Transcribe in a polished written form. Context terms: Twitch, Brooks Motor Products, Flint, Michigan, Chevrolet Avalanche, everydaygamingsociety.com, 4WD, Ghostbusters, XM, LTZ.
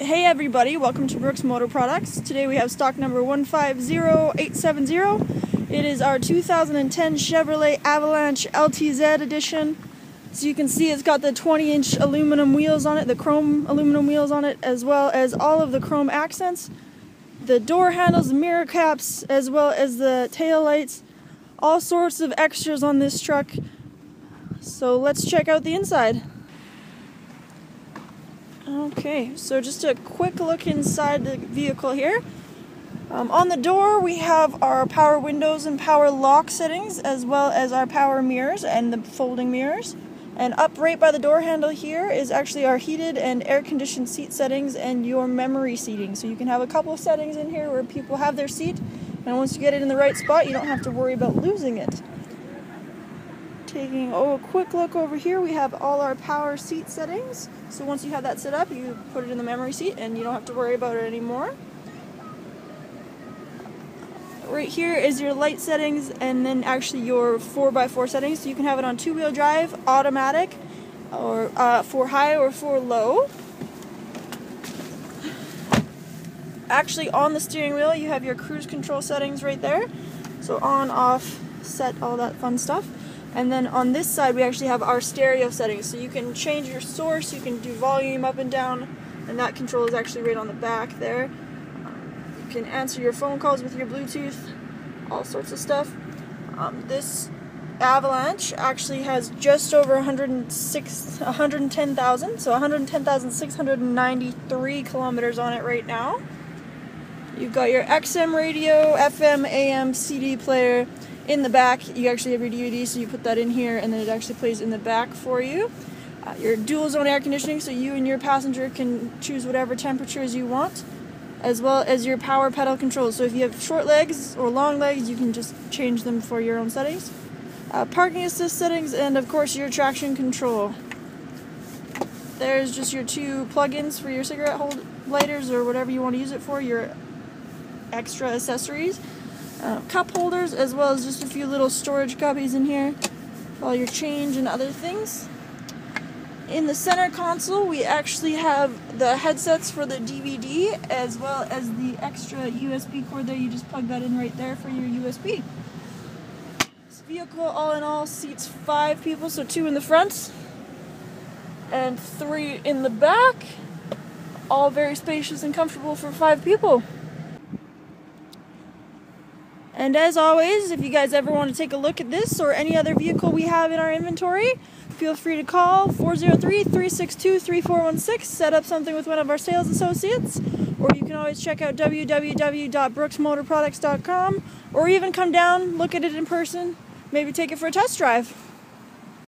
Hey everybody, welcome to Brooks Motor Products. Today we have stock number 150870. It is our 2010 Chevrolet Avalanche LTZ edition. So you can see it's got the 20-inch aluminum wheels on it, the chrome aluminum wheels on it, as well as all of the chrome accents. The door handles, the mirror caps, as well as the tail lights. All sorts of extras on this truck. So let's check out the inside. Okay, so just a quick look inside the vehicle here. On the door we have our power windows and power lock settings, as well as our power mirrors and the folding mirrors. And up right by the door handle here is actually our heated and air-conditioned seat settings and your memory seating. So you can have a couple settings in here where people have their seat, and once you get it in the right spot, you don't have to worry about losing it. Taking a quick look over here, we have all our power seat settings. So once you have that set up, you put it in the memory seat and you don't have to worry about it anymore. Right here is your light settings, and then actually your 4x4 settings. So you can have it on two-wheel drive, automatic, or for high or for low. Actually on the steering wheel, you have your cruise control settings right there. So on, off, set, all that fun stuff. And then on this side, we actually have our stereo settings. So you can change your source, you can do volume up and down, and that control is actually right on the back there. You can answer your phone calls with your Bluetooth, all sorts of stuff. This Avalanche actually has just over 110,000, so 110,693 kilometers on it right now. You've got your XM radio, FM, AM, CD player. In the back, you actually have your DVD, so you put that in here, and then it actually plays in the back for you. Your dual zone air conditioning, so you and your passenger can choose whatever temperatures you want, as well as your power pedal controls. So if you have short legs or long legs, you can just change them for your own settings. Parking assist settings, and of course your traction control. There's just your two plug-ins for your cigarette lighters or whatever you want to use it for, your extra accessories. Cup holders, as well as just a few little storage cubbies in here, all your change and other things. In the center console, we actually have the headsets for the DVD, as well as the extra USB cord there. You just plug that in right there for your USB. This vehicle, all in all, seats 5 people, so 2 in the front and 3 in the back. All very spacious and comfortable for 5 people. And as always, if you guys ever want to take a look at this or any other vehicle we have in our inventory, feel free to call 403-362-3416, set up something with one of our sales associates, or you can always check out www.brooksmotorproducts.com, or even come down, look at it in person, maybe take it for a test drive.